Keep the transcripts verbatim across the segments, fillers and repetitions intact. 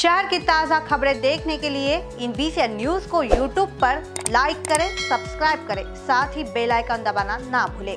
शहर की ताज़ा खबरें देखने के लिए in B C N news को यूट्यूब पर लाइक करें, सब्सक्राइब करें, साथ ही बेल आइकन दबाना ना भूलें।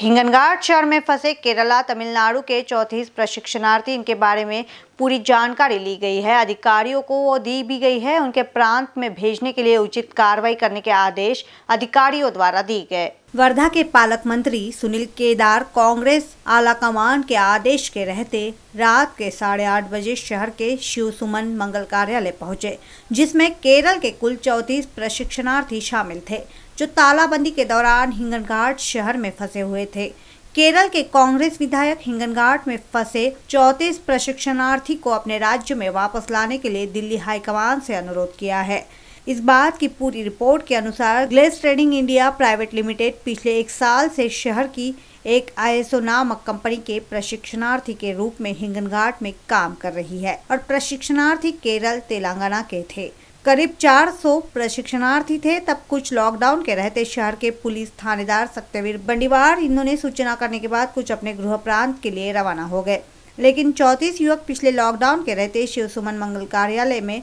हिंगणघाट शहर में फंसे केरला तमिलनाडु के चौंतीस प्रशिक्षणार्थी, इनके बारे में पूरी जानकारी ली गई है। अधिकारियों को वो दी भी गई है। उनके प्रांत में भेजने के लिए उचित कार्रवाई करने के आदेश अधिकारियों द्वारा दिए गए। वर्धा के पालक मंत्री सुनील केदार कांग्रेस आलाकमान के आदेश के रहते रात के साढ़े आठ बजे शहर के शिवसुमन मंगल कार्यालय पहुंचे, जिसमें केरल के कुल चौंतीस प्रशिक्षणार्थी शामिल थे जो तालाबंदी के दौरान हिंगणघाट शहर में फंसे हुए थे। केरल के कांग्रेस विधायक हिंगणघाट में फंसे चौंतीस प्रशिक्षणार्थी को अपने राज्य में वापस लाने के लिए दिल्ली हाईकमान से अनुरोध किया है। इस बात की पूरी रिपोर्ट के अनुसार glace trading India private limited पिछले एक साल से शहर की एक आईएसो नामक कंपनी के प्रशिक्षणार्थी के रूप में हिंगणघाट में काम कर रही है और प्रशिक्षणार्थी केरल तेलंगाना के थे। करीब चार सौ प्रशिक्षणार्थी थे। तब कुछ लॉकडाउन के रहते शहर के पुलिस थानेदार सत्यवीर बंडीवार इन्होंने सूचना करने के बाद कुछ अपने गृह प्रांत के लिए रवाना हो गए, लेकिन चौंतीस युवक पिछले लॉकडाउन के रहते शिवसुमन मंगल कार्यालय में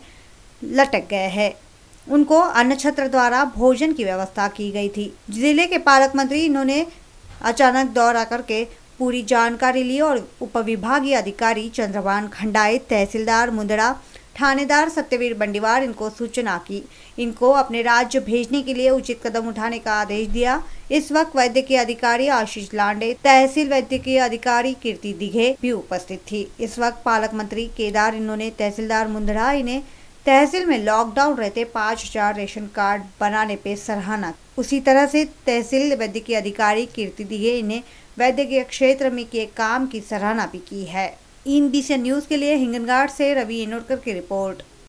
लटक गए हैं। उनको अन्न छत्र द्वारा भोजन की व्यवस्था की गई थी। जिले के पालक मंत्री इन्होंने अचानक दौरा करके पूरी जानकारी ली और उपविभागीय अधिकारी चंद्रवान खंडाई, तहसीलदार मुन्दरा, थानेदार सत्यवीर बंडीवार इनको सूचना की। इनको अपने राज्य भेजने के लिए उचित कदम उठाने का आदेश दिया। इस वक्त वैद्यकीय अधिकारी आशीष लांडे, तहसील वैद्यकीय अधिकारी कीर्ति दिघे भी उपस्थित थी। इस वक्त पालक मंत्री केदार इन्होंने तहसीलदार मुन्दरा इन्हें तहसील में लॉकडाउन रहते पाँच हजार रेशन कार्ड बनाने पे सराहना। उसी तरह से तहसील वैद्यकीय अधिकारी कीर्ति दिघे इन्हें वैद्यकीय क्षेत्र में किए काम की सराहना भी की है। In B C N news के लिए हिंगणघाट से रवि इनोरकर की रिपोर्ट।